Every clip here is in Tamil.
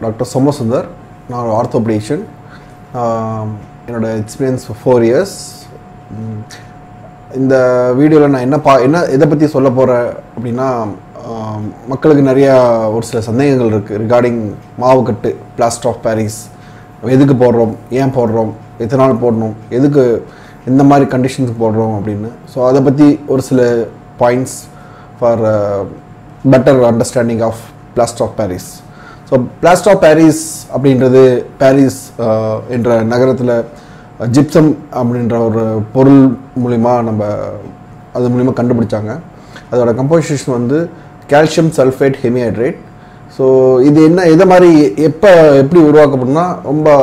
Dr. Somosundar, I am an orthopedician. I have experience for 4 years. In the video, I am going to tell you regarding the Plaster of Paris. Where do you go? Where do you go? Conditions. So, that's the points for better understanding of Plaster of Paris. So, Plaster of Paris Paris in the Nagaratla gypsum or Porul Mulima number other Mulima Kandabuchanga. Other composition is calcium sulfate hemihydrate. So, this is a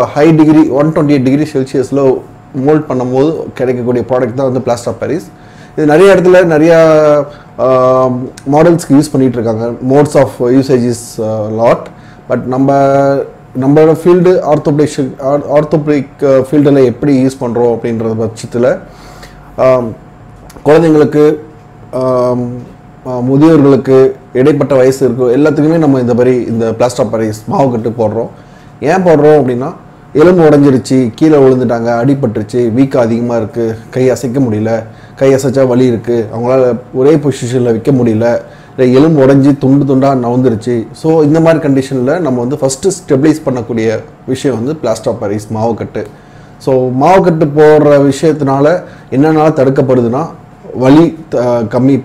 high degree 128 degrees Celsius low mold Panamo product on the Plaster of Paris. This is models use modes of usage is lot. But number of field orthopedic field la eppadi use pandrom அப்படிங்கறது பட்சத்துல குழந்தைகளுக்கு முதியவர்களுக்கு இடைப்பட்ட வயசு இருக்கு எல்லாத்துக்குமே நம்ம இந்த மாதிரி இந்த Plaster of Paris மாவு கட்டு போடுறோம் ஏன் போடுறோம் அப்படினா எலும்பு உடைஞ்சிருச்சு கீழ விழுந்துட்டாங்க அடிபட்டுருச்சு வீக்க அதிகமா இருக்கு கை அசைக்க முடியல கை அசைச்சா வலி இருக்கு அவங்களால ஒரே பொசிஷன்ல வைக்க முடியல எலும்பு உடைஞ்சி துண்டு துண்டா நவுந்துருச்சு சோ இந்த மாதிரி கண்டிஷன்ல நம்ம வந்து ஃபர்ஸ்ட் ஸ்டெபிலைஸ் பண்ணக்கூடிய விஷயம் வந்து Plaster of Paris மாவுக்கட்டு சோ மாவுக்கட்டு போற விஷயத்தினால என்னனால தடுக்கப்படுதுனா வலி கம்மி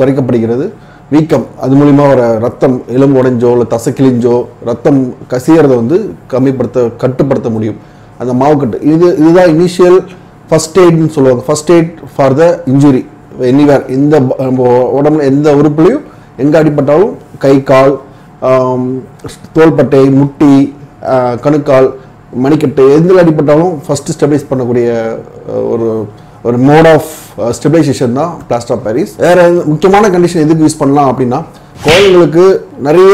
குறைக்கப்படுகிறது வீக்கம் அது மூலமா வர ரத்தம் எலும்பு உடைஞ்சோ இல்ல தசை கிழிஞ்சோ ரத்தம் கசியறது வந்து கம்மிப்படுத்த கட்டுப்படுத்த முடியும் அந்த மாவுக்கட்டு இதுதான் இனிஷியல் ஃபர்ஸ்ட் எய்ட் னு சொல்லுவாங்க first aid for the injury anywhere in the உடம்பல எந்த உறுப்புலயும் எங்க அடிபட்டாலும் கை கால் தோள்பட்டை முட்டி கணுக்கால் மணிக்கட்டு எந்த அடிபட்டாலும் ஃபர்ஸ்ட் ஸ்டெபிலைஸ் பண்ணக்கூடிய ஒரு மோட் ஆஃப் ஸ்டெபிலைசேஷன் தான் Plaster of Paris வேற முக்கியமான கண்டிஷன் எதுக்கு யூஸ் பண்ணலாம் அப்படினா கோயங்களுக்கு நிறைய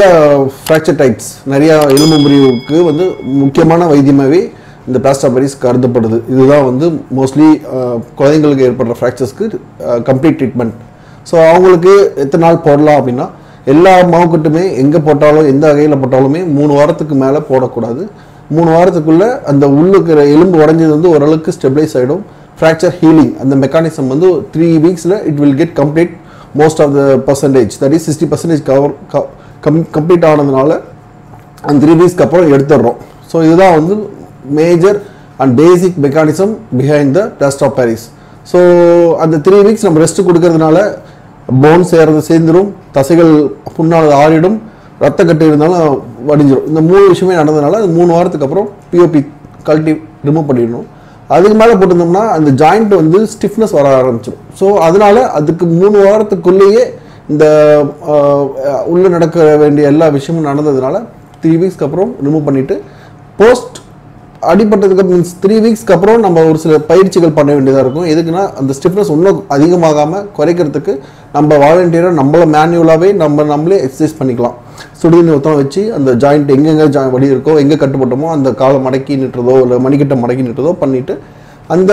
fracture types நிறைய எலும்பு முறிவுக்கு வந்து முக்கியமான வைத்தியமாவே இந்த Plaster of Paris கருதப்படுது இதுதான் வந்து मोस्टली குழந்தைகளுக்கு ஏற்படுற fracturesக்கு கம்ப்ளீட் ட்ரீட்மென்ட் சோ அவங்களுக்கு எத்தனை நாள் போடலாம் அப்படினா எல்லா மாவுக்கட்டுமே எங்க போட்டாலும் எந்த வகையில போட்டாலுமே 3 வாரத்துக்கு மேல போட கூடாது 3 வாரத்துக்குள்ள அந்த உள்ளுக்குற எலும்பு உடைஞ்சது வந்து ஓரளவுக்கு ஸ்டெபிலைஸ் ஆயிடும் fracture healing அந்த மெக்கானிசம் வந்து 3 வீக்ஸ்ல it will get complete most of the percentage that is 60% cover complete ஆனதுனால அந்த 3 வீக்ஸ்க்கு அப்புறம் எடுத்துறோம் சோ இதுதான் வந்து major and basic mechanism behind the Plaster of Paris. So, at the 3 weeks, we rest kudukiradhunala bones sendrum thasigal punnala aaridum ratta kattu irundala vadinjirum indha moonu vishayame nadandadala 3 vaarathukku appuram POP kalti remove pannidum adukku mela potundumna and the joint vandu stiffness vara aarambichirum so adunala adukku 3 vaarathukkulleye indha ulla nadakka vendiya ella vishayamum nadandadala 3 weeks ku appuram remove pannittu post அடிபட்டதுக்கு மீன்ஸ் 3 weeks க்கு அப்புறம் நம்ம ஒரு சில பயிற்சிகள் பண்ண வேண்டியதா இருக்கும் எதுக்குனா அந்த ஸ்டிஃப்னஸ் இன்னும் அதிகமாகாம குறைக்கிறதுக்கு நம்ம வாலண்டியரா நம்மள மேனுவலாவே நம்மளே எக்சர்சைஸ் பண்ணிக்கலாம் சுடுதின உத்தம் வெச்சி அந்த ஜாயிண்ட் எங்கங்க வலி இருக்கோ எங்க கட்டுப்பட்டமோ அந்த காலை மடக்கி நிட்டறதோ இல்ல மணிக்கட்ட மடக்கி நிட்டறதோ பண்ணிட்டு அந்த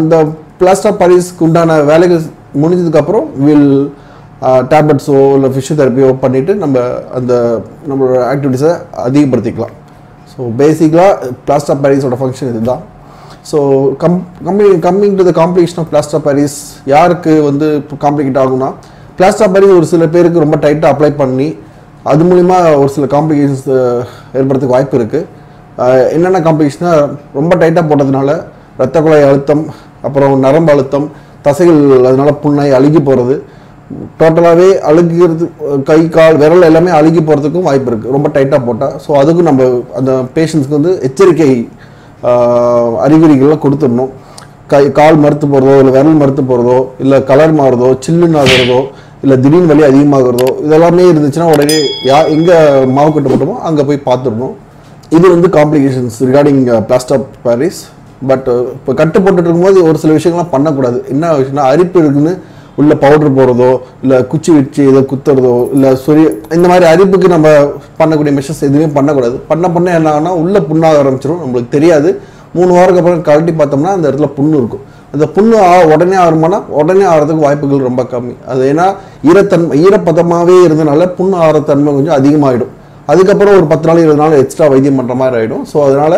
அந்த Plaster of Paris குண்டான வேலைகள் முடிஞ்சதுக்கு அப்புறம் வில் டேப்லெட்ஸோ இல்ல ஃபிசியோதெரபியோ பண்ணிட்டு நம்ம அந்த நம்மளோட ஆக்டிவிட்டீஸை அதிகப்படுத்திக்கலாம் So basically, Plaster of Paris function is that. So coming to the complication of Plaster of Paris, Plaster of Paris is very tight to apply panni. That means there are complications. What complications are very tight to apply. Ratta kolai alutham, appuram narambu alutham, thasaigal adunala punnai alugi poradhu. டோட்டலாவே அழுகிறது கை கால் விரல் எல்லாமே அழுகி போறதுக்கு வாய்ப்பு இருக்கு ரொம்ப டைட்டா போட்டா சோ அதுக்கு நம்ம அந்த பேஷண்ட்ஸ்க்கு வந்து எச்சரிக்கை அறிகுறிகளை கொடுத்துறணும் கை கால் மறுத்து போறதோ இல்ல விரல் மறுத்து போறதோ இல்ல கலர் மாறுதோ சில்லுன்னு ஆகுறதோ இல்ல திடீர் வலி அதிகமாகுறதோ இதெல்லாம் இருந்துச்சுனா உடனே எங்க மாவு கட்டு போடுமோ அங்க போய் பாத்துறணும் இது வந்து complications regarding Plaster of Paris but கட்டு போட்டுட்டு இருக்கும்போது ஒரு சில விஷயங்களை பண்ண கூடாது என்ன விஷயம்னா அரிப்பு இருக்குன்னு உள்ள பவுடர் போறதோ இல்ல குச்சி விட்டு ஏதோ குத்துறதோ இல்ல சரி இந்த மாதிரி அரிப்புக்கு நம்ம பண்ணக்கூடிய மெஷர்ஸ் எதுவும் பண்ண கூடாது பண்ண என்ன ஆகும்னா உள்ள புண்ணாக ஆரம்பிச்சிரும் நமக்கு தெரியாது 3 வாரத்துக்கு அப்புறம் கழட்டி பார்த்தோம்னா அந்த இடத்துல புண்ணு இருக்கும் அந்த புண்ணு உடனே ஆறுமானா உடனே ஆறதுக்கு வாய்ப்புகள் ரொம்ப கம்மி அது ஏனா ஈரப்பதமாவே இருந்தனால புண்ணு ஆற தன்மை கொஞ்சம் அதிகமாயிடும் அதுக்கப்புறம் ஒரு 10 நாள் 20 நாள் எக்ஸ்ட்ரா வைத்தியம் பண்ற மாதிரி ஆயிடும் சோ அதனால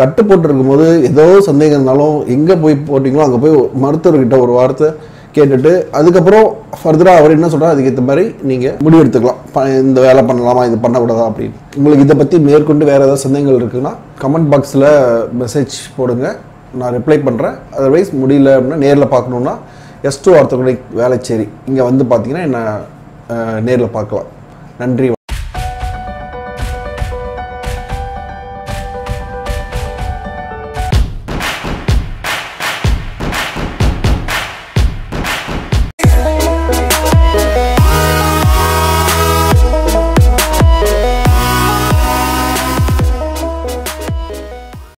கட்டு போட்டுக்கும்போது ஏதோ சந்தேகம் இருந்தாலும் எங்க போய் போடிங்களோ அங்க போய் மருத்துவர் கிட்ட ஒரு வார்த்தை கேட்டுட்டு அதுக்கு அப்புறம் ஃபர்தரா அவர் என்ன சொல்றாரு அதுக்கு ஏத்த மாதிரி நீங்க முடிவு எடுத்துக்கலாம் இந்த வேலை பண்ணலாமா இது பண்ண கூடாதா அப்படி உங்களுக்கு இத பத்தி மேற்கொண்டு வேற ஏதாவது சந்தேகங்கள் இருக்குனா கமெண்ட் பாக்ஸ்ல மெசேஜ் போடுங்க நான் ரிப்ளை பண்றேன் अदरवाइज முடியல அப்படினா நேர்ல பார்க்கணும்னா S2 ஆர்த்தோகனல் வேளச்சேரி இங்க வந்து பாத்தீங்கன்னா என்ன நேர்ல பார்க்கலாம் நன்றி